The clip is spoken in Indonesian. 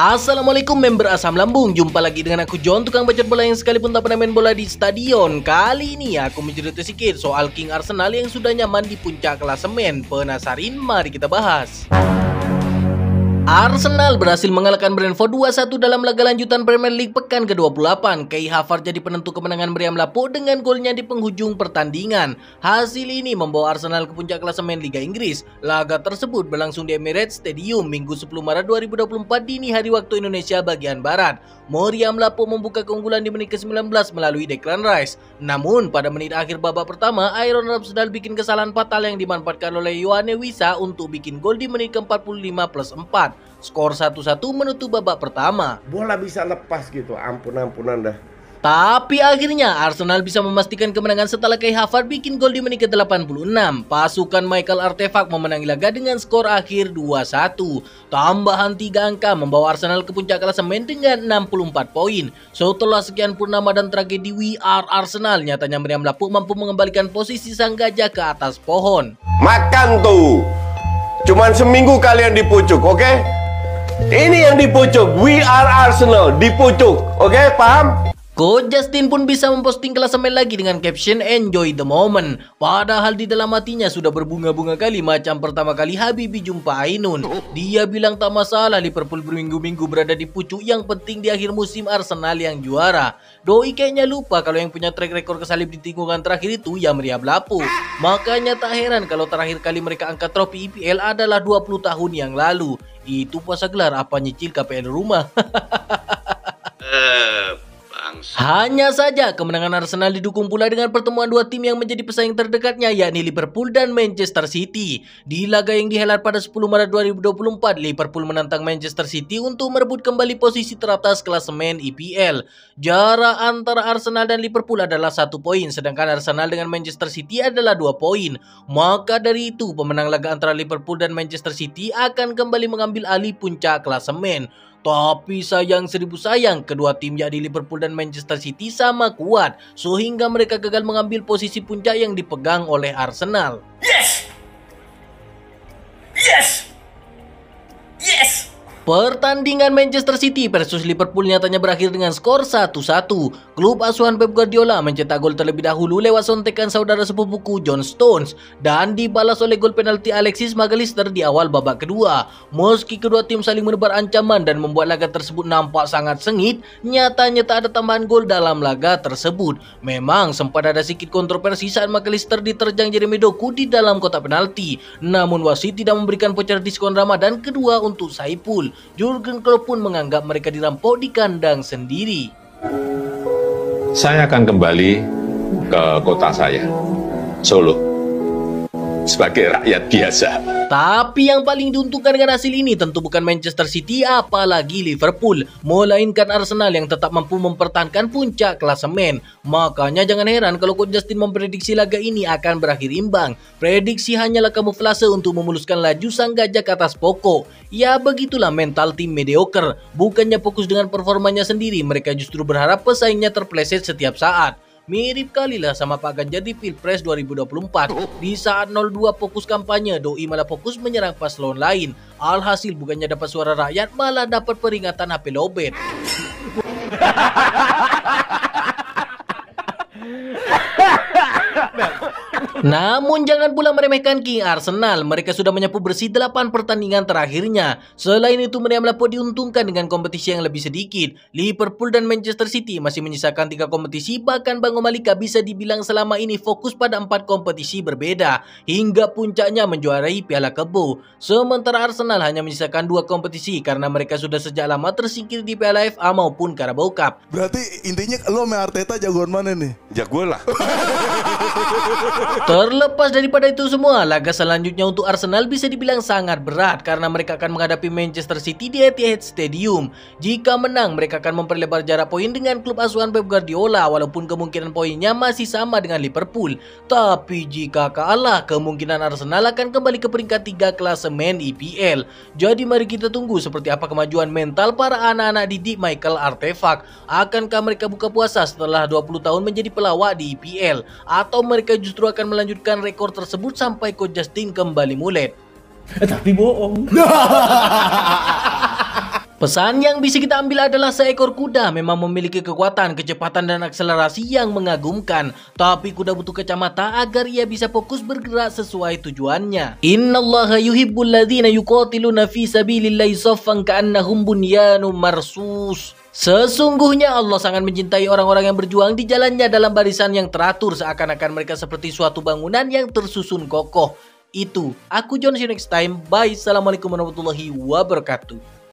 Assalamualaikum member asam lambung, jumpa lagi dengan aku John, tukang bacot bola yang sekalipun tak pernah main bola di stadion. Kali ini aku mencerita sedikit soal King Arsenal yang sudah nyaman di puncak klasemen. Penasarin? Mari kita bahas. Arsenal berhasil mengalahkan Brentford 2-1 dalam laga lanjutan Premier League pekan ke-28. Kai Havertz jadi penentu kemenangan meriam Lapo dengan golnya di penghujung pertandingan. Hasil ini membawa Arsenal ke puncak klasemen Liga Inggris. Laga tersebut berlangsung di Emirates Stadium Minggu 10 Maret 2024 dini hari waktu Indonesia bagian Barat. Meriam Lapo membuka keunggulan di menit ke-19 melalui Declan Rice. Namun pada menit akhir babak pertama, Aaron Ramsdale bikin kesalahan fatal yang dimanfaatkan oleh Yoane Wissa untuk bikin gol di menit ke-45+4. Skor 1-1 menutup babak pertama. Bola bisa lepas gitu, ampun-ampunan dah. Tapi akhirnya Arsenal bisa memastikan kemenangan setelah Kai Havertz bikin gol di menit ke-86. Pasukan Mikel Arteta memenangi laga dengan skor akhir 2-1. Tambahan 3 angka membawa Arsenal ke puncak klasemen dengan 64 poin. Setelah sekian purnama dan tragedi We Are Arsenal, nyatanya meriam Lapu mampu mengembalikan posisi sang gajah ke atas pohon. Makan tuh. Cuman seminggu kalian dipucuk, oke? Ini yang dipucuk, We Are Arsenal, dipucuk, oke? Paham? Coach Justin pun bisa memposting klasemen lagi dengan caption Enjoy the Moment. Padahal di dalam hatinya sudah berbunga-bunga kali macam pertama kali Habibi jumpa Ainun. Dia bilang tak masalah Liverpool berminggu-minggu berada di pucuk, yang penting di akhir musim Arsenal yang juara. Doi kayaknya lupa kalau yang punya track record kesalip di tikungan terakhir itu ya meriam Lapu. Makanya tak heran kalau terakhir kali mereka angkat trofi EPL adalah 20 tahun yang lalu. Itu puasa gelar apa nyicil KPR rumah. Hanya saja kemenangan Arsenal didukung pula dengan pertemuan dua tim yang menjadi pesaing terdekatnya, yakni Liverpool dan Manchester City. Di laga yang dihelat pada 10 Maret 2024, Liverpool menantang Manchester City untuk merebut kembali posisi teratas klasemen EPL. Jarak antara Arsenal dan Liverpool adalah 1 poin, sedangkan Arsenal dengan Manchester City adalah 2 poin. Maka dari itu, pemenang laga antara Liverpool dan Manchester City akan kembali mengambil alih puncak klasemen. Tapi sayang seribu sayang, kedua tim yakni Liverpool dan Manchester City sama kuat, sehingga mereka gagal mengambil posisi puncak yang dipegang oleh Arsenal. Yes! Yes! Yes! Pertandingan Manchester City versus Liverpool nyatanya berakhir dengan skor 1-1. Klub asuhan Pep Guardiola mencetak gol terlebih dahulu lewat sontekan saudara sepupuku John Stones dan dibalas oleh gol penalti Alexis Mac Allister di awal babak kedua. Meski kedua tim saling menebar ancaman dan membuat laga tersebut nampak sangat sengit, nyatanya tak ada tambahan gol dalam laga tersebut. Memang sempat ada sedikit kontroversi saat Mac Allister diterjang Jeremy Doku di dalam kotak penalti. Namun wasit tidak memberikan voucher diskon Ramadan kedua untuk Saipul. Jurgen Klopp pun menganggap mereka dirampok di kandang sendiri. Saya akan kembali ke kota saya, Solo, sebagai rakyat biasa. Tapi yang paling diuntungkan dengan hasil ini tentu bukan Manchester City apalagi Liverpool, melainkan Arsenal yang tetap mampu mempertahankan puncak klasemen. Makanya jangan heran kalau Coach Justin memprediksi laga ini akan berakhir imbang. Prediksi hanyalah kamuflase untuk memuluskan laju sang gajah ke atas pokok. Ya begitulah mental tim mediocre. Bukannya fokus dengan performanya sendiri, mereka justru berharap pesaingnya terpleset setiap saat. Mirip kalilah sama Pak Ganjar di Pilpres 2024. Di saat 02 fokus kampanye, doi malah fokus menyerang paslon lain. Alhasil bukannya dapat suara rakyat, malah dapat peringatan HP lobet. Namun jangan pula meremehkan King Arsenal. Mereka sudah menyapu bersih 8 pertandingan terakhirnya. Selain itu, meriam Lapo diuntungkan dengan kompetisi yang lebih sedikit. Liverpool dan Manchester City masih menyisakan 3 kompetisi. Bahkan Bang Omalika bisa dibilang selama ini fokus pada 4 kompetisi berbeda, hingga puncaknya menjuarai Piala Kebo. Sementara Arsenal hanya menyisakan 2 kompetisi karena mereka sudah sejak lama tersingkir di Piala FA maupun Karabokap. Berarti intinya lo sama Arteta jagoan mana nih? Jagoan lah. Terlepas daripada itu semua, laga selanjutnya untuk Arsenal bisa dibilang sangat berat karena mereka akan menghadapi Manchester City di Etihad Stadium. Jika menang, mereka akan memperlebar jarak poin dengan klub asuhan Pep Guardiola, walaupun kemungkinan poinnya masih sama dengan Liverpool. Tapi jika kalah, kemungkinan Arsenal akan kembali ke peringkat 3 klasemen EPL. Jadi mari kita tunggu seperti apa kemajuan mental para anak-anak didik Mikel Arteta. Akankah mereka buka puasa setelah 20 tahun menjadi pelawak di EPL? Atau mereka justru akan melanjutkan rekor tersebut sampai Coach Justin kembali mulet? Tapi bohong. Pesan yang bisa kita ambil adalah seekor kuda memang memiliki kekuatan, kecepatan, dan akselerasi yang mengagumkan. Tapi kuda butuh kacamata agar ia bisa fokus bergerak sesuai tujuannya. Innallaha yuhibbul ladzina yuqatiluna fi sabilillahi saffan ka'annahum bunyanun marsus. Sesungguhnya Allah sangat mencintai orang-orang yang berjuang di jalannya dalam barisan yang teratur, seakan-akan mereka seperti suatu bangunan yang tersusun kokoh. Itu, aku John, see you next time. Bye. Assalamualaikum warahmatullahi wabarakatuh.